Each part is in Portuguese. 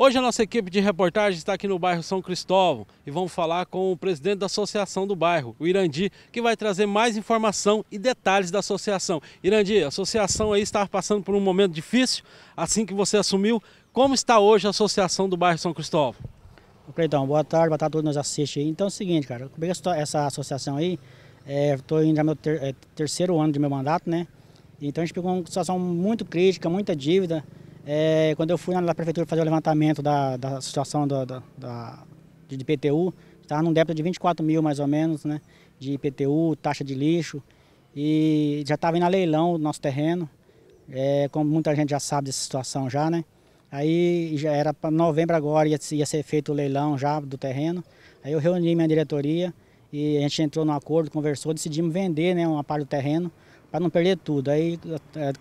Hoje a nossa equipe de reportagem está aqui no bairro São Cristóvão e vamos falar com o presidente da associação do bairro, o Irandi, que vai trazer mais informação e detalhes da associação. Irandi, a associação aí está passando por um momento difícil, assim que você assumiu. Como está hoje a associação do bairro São Cristóvão? Cleitão, boa tarde a todos que nos assistem. Então é o seguinte, cara, como é que essa associação aí, estou indo ao meu terceiro ano de meu mandato, né? Então a gente pegou uma situação muito crítica, muita dívida. Quando eu fui na prefeitura fazer o levantamento da situação de IPTU, estava num débito de 24 mil mais ou menos, né, de IPTU, taxa de lixo, e já estava indo a leilão o nosso terreno, como muita gente já sabe dessa situação já, né? Aí já era para novembro agora, ia ser feito o leilão já do terreno, aí eu reuni minha diretoria e a gente entrou num acordo, conversou, decidimos vender, né, uma parte do terreno, para não perder tudo. Aí,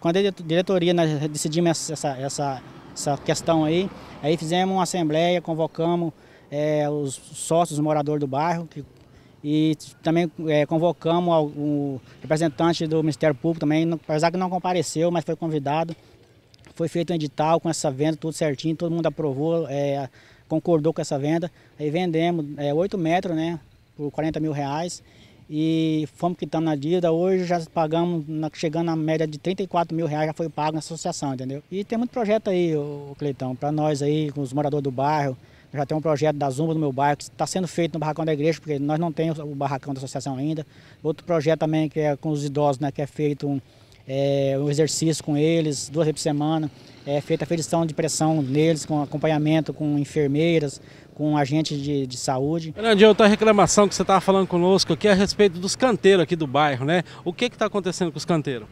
quando a diretoria, nós decidimos essa questão aí fizemos uma assembleia, convocamos os sócios, os moradores do bairro, e também convocamos o representante do Ministério Público também, apesar que não compareceu, mas foi convidado. Foi feito um edital com essa venda, tudo certinho, todo mundo aprovou, concordou com essa venda. Aí vendemos 8 metros, né, por 40 mil reais. E fomos quitando na dívida, hoje já pagamos, chegando na média de 34 mil reais já foi pago na associação, entendeu? E tem muito projeto aí, o Cleitão, para nós aí, com os moradores do bairro, já tem um projeto da Zumba no meu bairro, que está sendo feito no barracão da igreja, porque nós não temos o barracão da associação ainda. Outro projeto também que é com os idosos, né, que é feito um exercício com eles, 2 vezes por semana, é feita a aferição de pressão neles, com acompanhamento com enfermeiras, com agentes de saúde. Fernandinho, outra reclamação que você estava falando conosco aqui é a respeito dos canteiros aqui do bairro, né? O que está acontecendo com os canteiros?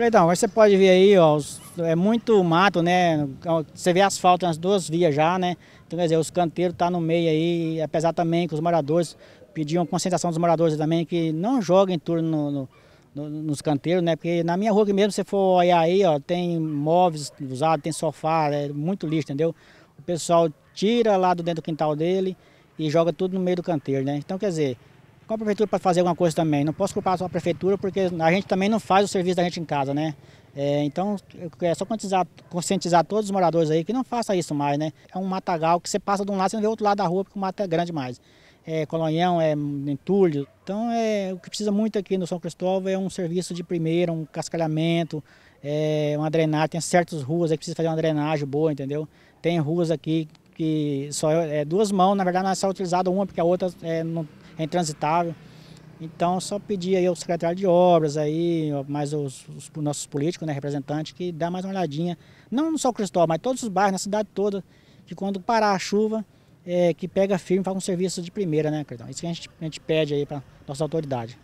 Então, você pode ver aí, ó, é muito mato, né? Você vê asfalto nas 2 vias já, né? Então, quer dizer, os canteiros estão no meio aí, apesar também que os moradores pediam conscientização dos moradores também, que não joguem turno nos canteiros, né? Porque na minha rua aqui mesmo, se você for olhar aí, ó, tem móveis usados, tem sofá, é muito lixo, entendeu? O pessoal tira lá do dentro do quintal dele e joga tudo no meio do canteiro, né? Então, quer dizer, com a prefeitura para fazer alguma coisa também, não posso culpar só a prefeitura, porque a gente também não faz o serviço da gente em casa, né? Então, é só conscientizar todos os moradores aí que não faça isso mais, né? É um matagal que você passa de um lado, você não vê o outro lado da rua, porque o mato é grande demais. É colonhão, é entulho. Então, o que precisa muito aqui no São Cristóvão é um serviço de primeira, um cascalhamento, uma drenagem. Tem certas ruas aí que precisa fazer uma drenagem boa, entendeu? Tem ruas aqui que só 2 mãos, na verdade, não é só utilizada uma, porque a outra é intransitável. Então, só pedir aí ao secretário de obras, aí, mais os nossos políticos, né, representantes, que dá mais uma olhadinha, não no São Cristóvão, mas todos os bairros, na cidade toda, que quando parar a chuva, que pega firme, faz um serviço de primeira, né, Cleitão? Isso que a gente pede aí para nossa autoridade.